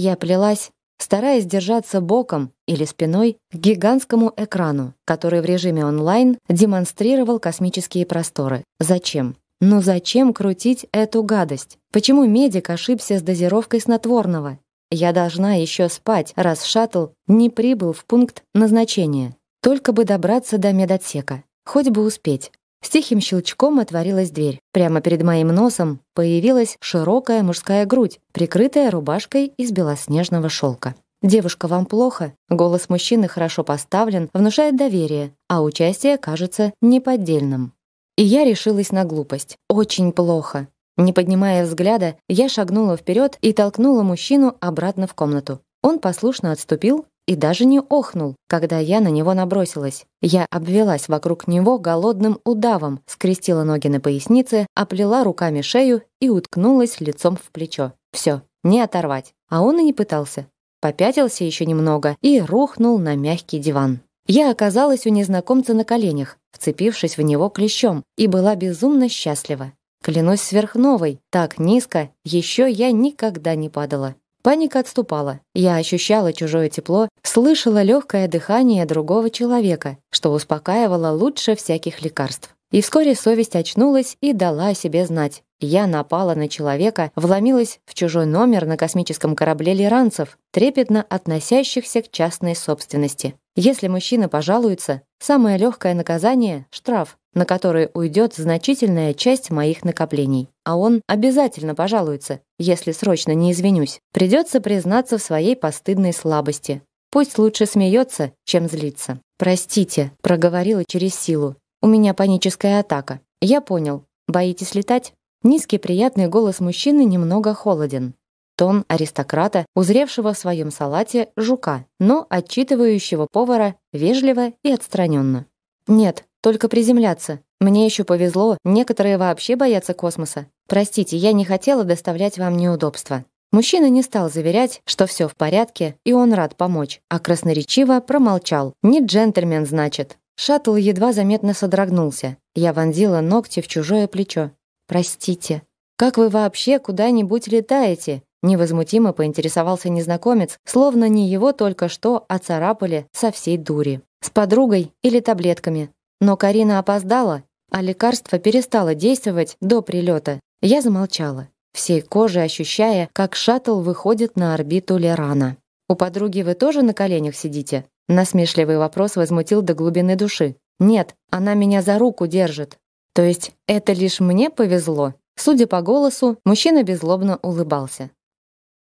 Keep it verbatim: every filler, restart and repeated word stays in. Я плелась, стараясь держаться боком или спиной к гигантскому экрану, который в режиме онлайн демонстрировал космические просторы. Зачем? Ну зачем крутить эту гадость? Почему медик ошибся с дозировкой снотворного? Я должна еще спать, раз шаттл не прибыл в пункт назначения. Только бы добраться до медотсека. Хоть бы успеть. С тихим щелчком отворилась дверь. Прямо перед моим носом появилась широкая мужская грудь, прикрытая рубашкой из белоснежного шелка. «Девушка, вам плохо?» Голос мужчины хорошо поставлен, внушает доверие, а участие кажется неподдельным. И я решилась на глупость. Очень плохо. Не поднимая взгляда, я шагнула вперед и толкнула мужчину обратно в комнату. Он послушно отступил, и даже не охнул, когда я на него набросилась. Я обвелась вокруг него голодным удавом, скрестила ноги на пояснице, оплела руками шею и уткнулась лицом в плечо. Все, не оторвать. А он и не пытался. Попятился еще немного и рухнул на мягкий диван. Я оказалась у незнакомца на коленях, вцепившись в него клещом, и была безумно счастлива. Клянусь сверхновой, так низко еще я никогда не падала. Паника отступала. Я ощущала чужое тепло, слышала легкое дыхание другого человека, что успокаивало лучше всяких лекарств. И вскоре совесть очнулась и дала о себе знать. Я напала на человека, вломилась в чужой номер на космическом корабле леранцев, трепетно относящихся к частной собственности. Если мужчина пожалуется, самое легкое наказание – штраф, на который уйдет значительная часть моих накоплений. А он обязательно пожалуется, если срочно не извинюсь. Придется признаться в своей постыдной слабости. Пусть лучше смеется, чем злится. «Простите», – проговорила через силу. «У меня паническая атака». «Я понял. Боитесь летать?» Низкий приятный голос мужчины немного холоден. Тон аристократа, узревшего в своем салате жука, но отчитывающего повара вежливо и отстраненно. «Нет, только приземляться. Мне еще повезло, некоторые вообще боятся космоса. Простите, я не хотела доставлять вам неудобства». Мужчина не стал заверять, что все в порядке и он рад помочь, а красноречиво промолчал. «Не джентльмен, значит». Шаттл едва заметно содрогнулся. Я вонзила ногти в чужое плечо. «Простите». «Как вы вообще куда-нибудь летаете?» Невозмутимо поинтересовался незнакомец, словно не его только что оцарапали со всей дури. «С подругой или таблетками». Но Карина опоздала, а лекарство перестало действовать до прилета. Я замолчала, всей кожей ощущая, как шаттл выходит на орбиту Лерана. «У подруги вы тоже на коленях сидите?» Насмешливый вопрос возмутил до глубины души. «Нет, она меня за руку держит». «То есть это лишь мне повезло?» Судя по голосу, мужчина беззлобно улыбался.